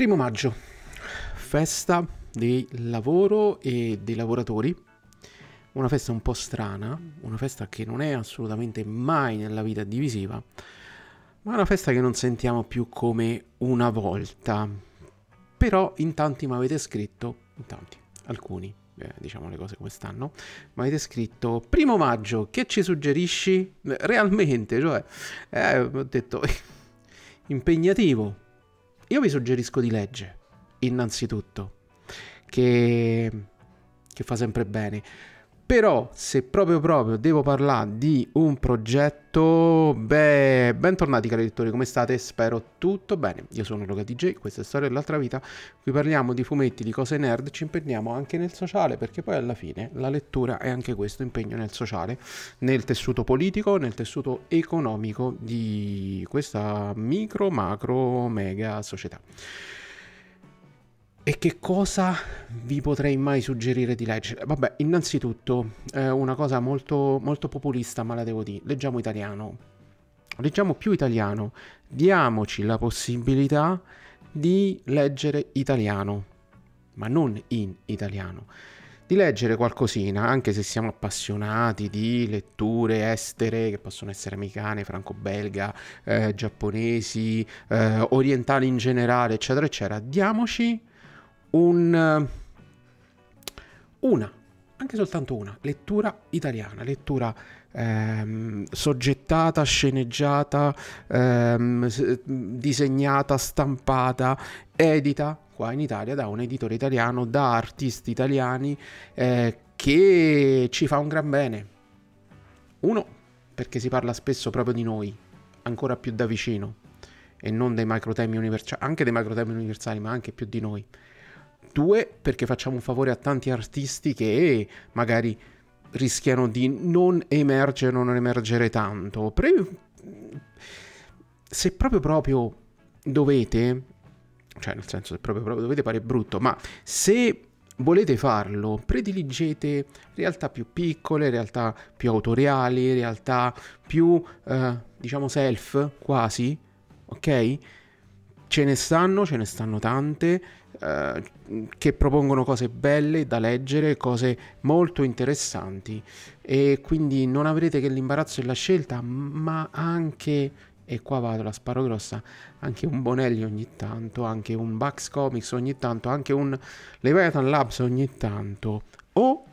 Primo maggio, festa del lavoro e dei lavoratori, una festa un po' strana, una festa che non è assolutamente mai nella vita divisiva, ma è una festa che non sentiamo più come una volta. Però in tanti mi avete scritto, in tanti, alcuni, diciamo le cose come stanno, mi avete scritto: primo maggio, che ci suggerisci? Realmente, cioè, ho detto, impegnativo. Io vi suggerisco di leggere, innanzitutto, che fa sempre bene. Però, se proprio devo parlare di un progetto, beh, bentornati cari lettori, come state? Spero tutto bene. Io sono Luca DJ, questa è Storia dell'altra vita, qui parliamo di fumetti, di cose nerd, ci impegniamo anche nel sociale, perché poi alla fine la lettura è anche questo, impegno nel sociale, nel tessuto politico, nel tessuto economico di questa micro, macro, mega società. E che cosa vi potrei mai suggerire di leggere? Vabbè, innanzitutto, una cosa molto populista, ma la devo dire, leggiamo italiano. Leggiamo più italiano, diamoci la possibilità di leggere italiano, ma non in italiano. Di leggere qualcosina, anche se siamo appassionati di letture estere, che possono essere americane, franco-belga, giapponesi, orientali in generale, eccetera, eccetera. Diamoci anche soltanto una lettura italiana, lettura soggettata, sceneggiata, disegnata, stampata, edita qua in Italia da un editore italiano, da artisti italiani, che ci fa un gran bene. Uno, perché si parla spesso proprio di noi, ancora più da vicino, e non dei macrotemi universali, anche dei macrotemi universali, ma anche più di noi. Due, perché facciamo un favore a tanti artisti che magari rischiano di non emergere, tanto. Se proprio dovete, cioè nel senso se proprio dovete, pare brutto, ma se volete farlo, prediligete realtà più piccole, realtà più autoriali, realtà più, diciamo, self, quasi, ok? Ce ne stanno tante, che propongono cose belle da leggere, cose molto interessanti, e quindi non avrete che l'imbarazzo e la scelta, ma anche, e qua vado, la sparo grossa, anche un Bonelli ogni tanto, anche un Bugs Comics ogni tanto, anche un Leviathan Labs ogni tanto, o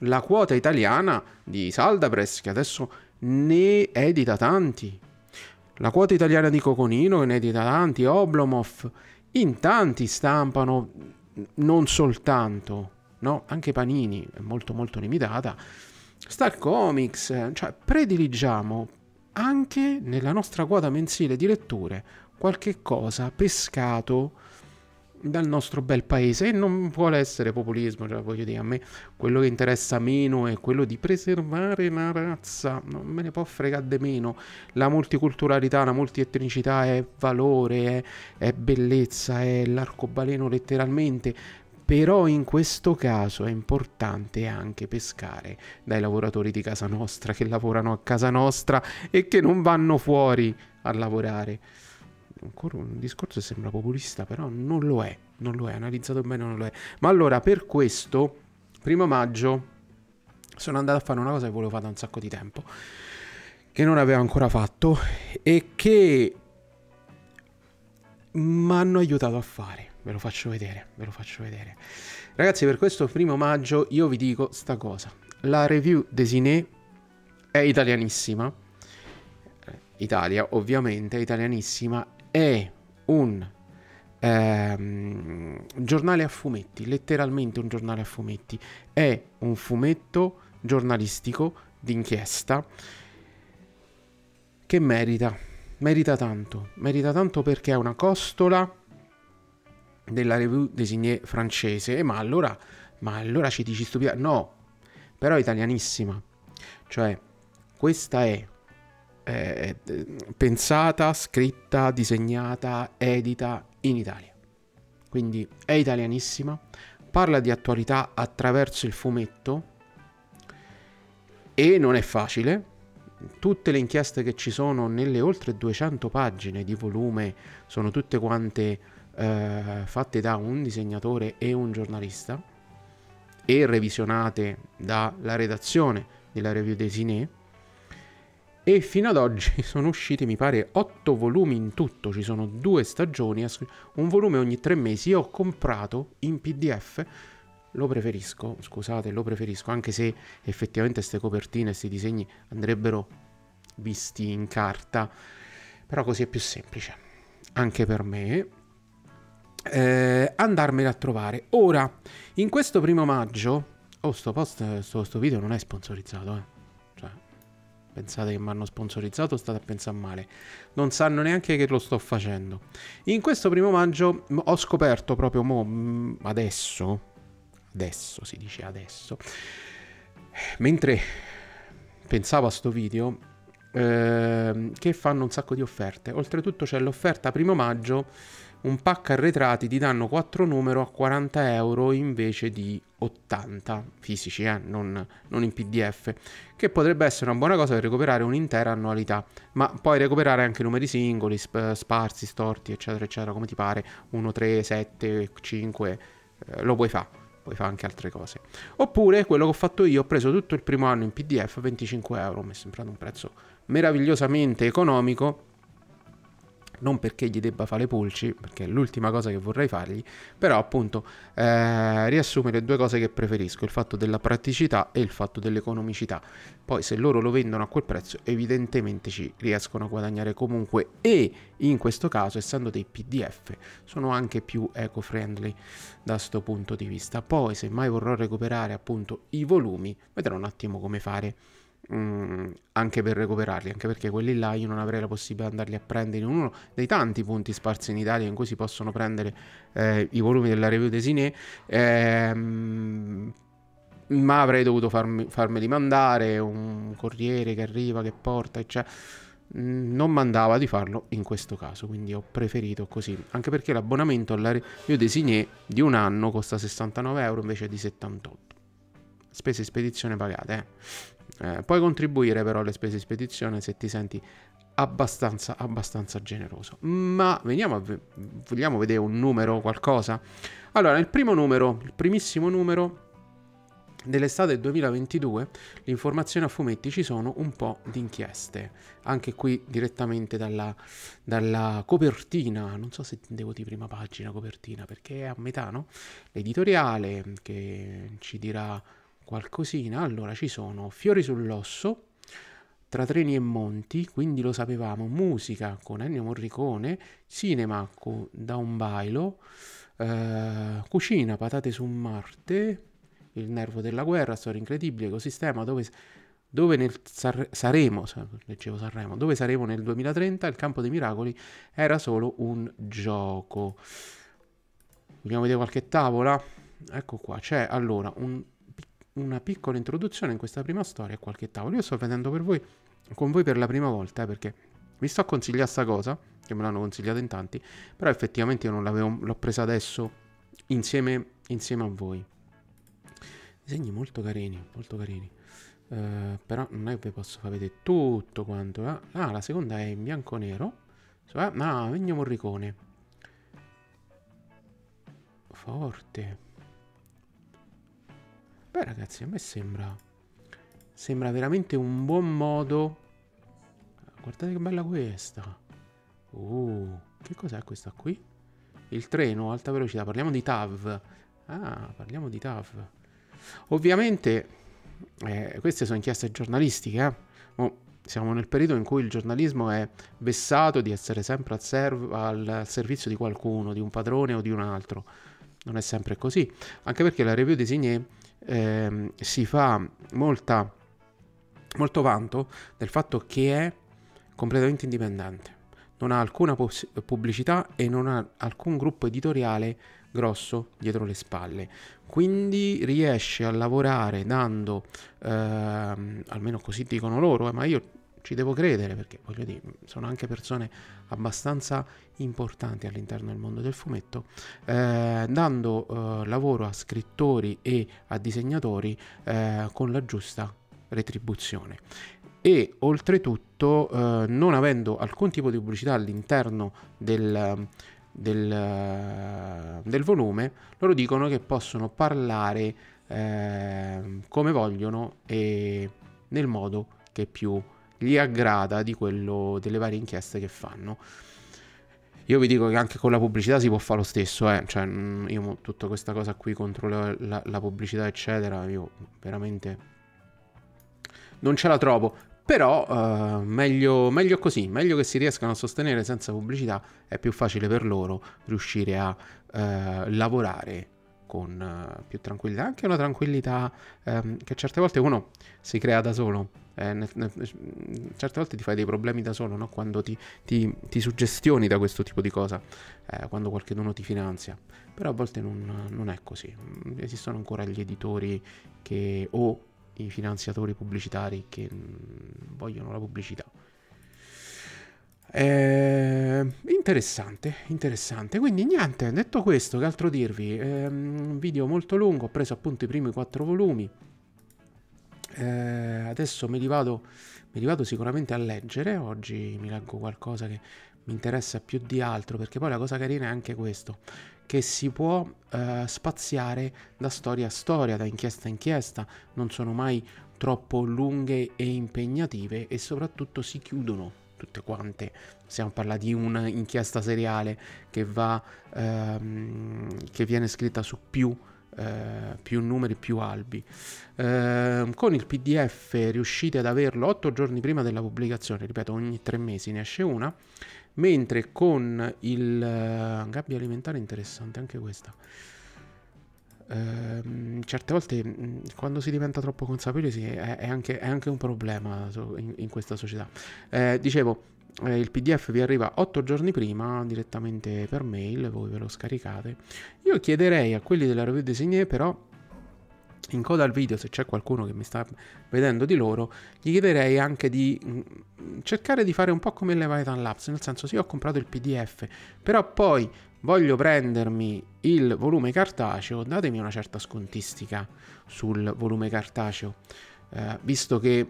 la quota italiana di Saldaprest, che adesso ne edita tanti. La quota italiana di Coconino, che ne edita tanti, Oblomov, in tanti stampano, non soltanto, no? Anche Panini è molto limitata, Star Comics, cioè prediligiamo anche nella nostra quota mensile di letture qualche cosa pescato dal nostro bel paese, e non vuole essere populismo, cioè voglio dire, a me quello che interessa meno è quello di preservare la razza, non me ne può fregare di meno. La multiculturalità, la multietnicità è valore, è bellezza, è l'arcobaleno letteralmente, però in questo caso è importante anche pescare dai lavoratori di casa nostra, che lavorano a casa nostra e che non vanno fuori a lavorare. Ancora un discorso che sembra populista, però non lo è, analizzato bene non lo è. Ma allora, per questo, primo maggio, sono andato a fare una cosa che volevo fare da un sacco di tempo, che non avevo ancora fatto, e che mi hanno aiutato a fare. Ve lo faccio vedere, Ragazzi, per questo primo maggio io vi dico sta cosa. La Revue Dessinée è italianissima, Italia ovviamente, italianissima. È un giornale a fumetti, letteralmente un giornale a fumetti. È un fumetto giornalistico d'inchiesta che merita tanto, perché è una costola della Revue Dessinée francese. Ma allora ci dici stupida? No, però è italianissima. Cioè, questa è pensata, scritta, disegnata, edita in Italia, quindi è italianissima, parla di attualità attraverso il fumetto, e non è facile. Tutte le inchieste che ci sono nelle oltre 200 pagine di volume sono tutte quante fatte da un disegnatore e un giornalista e revisionate dalla redazione della Revue Dessinée, e fino ad oggi sono usciti, mi pare, 8 volumi in tutto, ci sono 2 stagioni, un volume ogni 3 mesi. Io ho comprato in PDF, lo preferisco, scusate, lo preferisco, anche se effettivamente queste copertine, questi disegni andrebbero visti in carta, però così è più semplice, anche per me, andarmeli a trovare. Ora, in questo 1° maggio, oh, sto video non è sponsorizzato, cioè, pensate che mi hanno sponsorizzato, state a pensare male, non sanno neanche che lo sto facendo. In questo 1° maggio ho scoperto proprio adesso, si dice adesso, mentre pensavo a sto video, che fanno un sacco di offerte. Oltretutto c'è l'offerta 1° maggio, un pack arretrati, ti danno 4 numero a 40 euro invece di 80 fisici, non in PDF, che potrebbe essere una buona cosa per recuperare un'intera annualità, ma puoi recuperare anche numeri singoli, sparsi, storti, eccetera, eccetera, come ti pare, 1, 3, 7, 5, lo puoi fare. Poi fa anche altre cose. Oppure quello che ho fatto io, ho preso tutto il 1° anno in PDF, 25 euro, mi è sembrato un prezzo meravigliosamente economico, non perché gli debba fare pulci, perché è l'ultima cosa che vorrei fargli, però appunto riassume le 2 cose che preferisco, il fatto della praticità e il fatto dell'economicità. Poi se loro lo vendono a quel prezzo evidentemente ci riescono a guadagnare comunque, e in questo caso, essendo dei PDF, sono anche più eco-friendly da sto punto di vista. Poi se mai vorrò recuperare appunto i volumi, vedrò un attimo come fare anche per recuperarli, anche perché quelli là io non avrei la possibilità di andarli a prendere in uno dei tanti punti sparsi in Italia in cui si possono prendere i volumi della Revue Dessinée, ma avrei dovuto farmeli mandare, un corriere che arriva, che porta, eccetera. Non mandava di farlo in questo caso, quindi ho preferito così, anche perché l'abbonamento alla Revue Dessinée di 1 anno costa 69 euro invece di 78, spese di spedizione pagate, puoi contribuire però alle spese di spedizione se ti senti abbastanza generoso. Ma vogliamo vedere un numero, qualcosa? Allora, il primo numero, il primissimo numero dell'estate 2022, l'informazione a fumetti, ci sono un po' di inchieste, anche qui direttamente dalla copertina, non so se devo dire prima pagina, copertina, perché è a metà, no? L'editoriale che ci dirà qualcosina. Allora ci sono Fiori sull'osso, Tra treni e monti, quindi lo sapevamo, musica con Ennio Morricone, cinema con Da un Bailo, cucina, Patate su Marte, Il nervo della guerra, Storia incredibile, Ecosistema, dove saremo nel 2030, Il campo dei miracoli era solo un gioco. Vogliamo vedere qualche tavola? Ecco qua, c'è allora una piccola introduzione in questa prima storia e qualche tavolo. Io sto vedendo con voi per la prima volta, perché vi sto a consigliare sta cosa, che me l'hanno consigliata in tanti, però effettivamente io non l'avevo, l'ho presa adesso insieme a voi. Disegni molto carini, però non è che vi posso far vedere tutto quanto. Ah, la seconda è in bianco nero, ah, Ennio Morricone, forte. Beh ragazzi, a me sembra veramente un buon modo. Guardate che bella questa. Che cos'è questa qui? Il treno, alta velocità, parliamo di TAV. Ovviamente queste sono inchieste giornalistiche, siamo nel periodo in cui il giornalismo è vessato di essere sempre al servizio di qualcuno, di un padrone o di un altro. Non è sempre così, anche perché la Revue Dessinée si fa molto vanto del fatto che è completamente indipendente, non ha alcuna pubblicità e non ha alcun gruppo editoriale grosso dietro le spalle, quindi riesce a lavorare dando, almeno così dicono loro, ma io ci devo credere, perché voglio dire, sono anche persone abbastanza importanti all'interno del mondo del fumetto, dando lavoro a scrittori e a disegnatori con la giusta retribuzione, e oltretutto non avendo alcun tipo di pubblicità all'interno del del volume, loro dicono che possono parlare come vogliono e nel modo che più gli aggrada di quello delle varie inchieste che fanno. Io vi dico che anche con la pubblicità si può fare lo stesso, cioè io tutta questa cosa qui contro la pubblicità eccetera, io veramente non ce la trovo. Però meglio così, meglio che si riescano a sostenere senza pubblicità, è più facile per loro riuscire a lavorare con più tranquillità, anche una tranquillità che certe volte uno si crea da solo, certe volte ti fai dei problemi da solo, no? Quando ti suggestioni da questo tipo di cosa, quando qualcuno ti finanzia, però a volte non è così, esistono ancora gli editori che o i finanziatori pubblicitari che vogliono la pubblicità. Interessante. Quindi niente, detto questo, che altro dirvi? Un video molto lungo, ho preso appunto i primi 4 volumi, adesso me li vado sicuramente a leggere. Oggi mi leggo qualcosa che mi interessa più di altro, perché poi la cosa carina è anche questo, che si può spaziare da storia a storia, da inchiesta a inchiesta, non sono mai troppo lunghe e impegnative e soprattutto si chiudono tutte quante. Stiamo parlando di un'inchiesta seriale che viene scritta su più numeri, più albi. Con il PDF riuscite ad averlo 8 giorni prima della pubblicazione, ripeto, ogni 3 mesi ne esce una, mentre con il gabbia alimentare, interessante anche questa, certe volte quando si diventa troppo consapevoli è anche un problema in questa società. Dicevo, il PDF vi arriva 8 giorni prima direttamente per mail, voi ve lo scaricate. Io chiederei a quelli della Revue Dessinée, però in coda al video, se c'è qualcuno che mi sta vedendo di loro, gli chiederei anche di cercare di fare un po' come Leviathan Labs, nel senso, sì, ho comprato il PDF, però poi voglio prendermi il volume cartaceo, datemi una certa scontistica sul volume cartaceo, visto che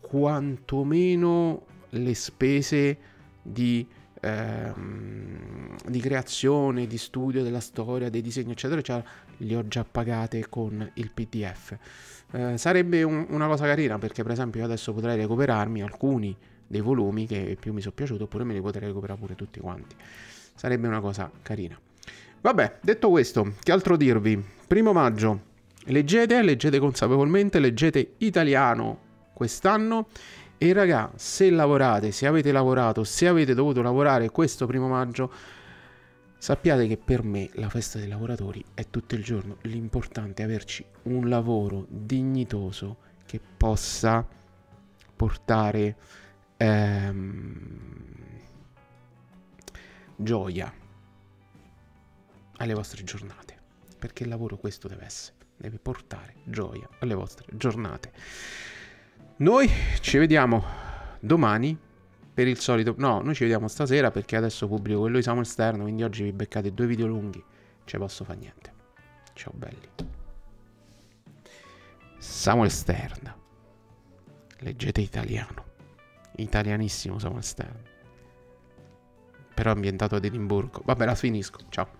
quantomeno le spese di creazione, di studio della storia, dei disegni eccetera eccetera, li ho già pagate con il PDF. Sarebbe una cosa carina, perché per esempio io adesso potrei recuperarmi alcuni dei volumi che più mi sono piaciuti, oppure me li potrei recuperare pure tutti quanti, sarebbe una cosa carina. Vabbè, detto questo, che altro dirvi? 1° maggio, leggete consapevolmente, leggete italiano quest'anno. E raga, se lavorate, se avete lavorato, se avete dovuto lavorare questo 1° maggio, sappiate che per me la festa dei lavoratori è tutto il giorno. L'importante è averci un lavoro dignitoso che possa portare gioia alle vostre giornate, perché il lavoro questo deve essere, deve portare gioia alle vostre giornate. Noi ci vediamo domani per il solito... No, noi ci vediamo stasera, perché adesso pubblico quello di Samuel Stern, quindi oggi vi beccate 2 video lunghi. Ce posso fare niente. Ciao belli. Samuel Stern. Leggete italiano. Italianissimo Samuel Stern. Però ambientato ad Edimburgo. Vabbè, la finisco. Ciao.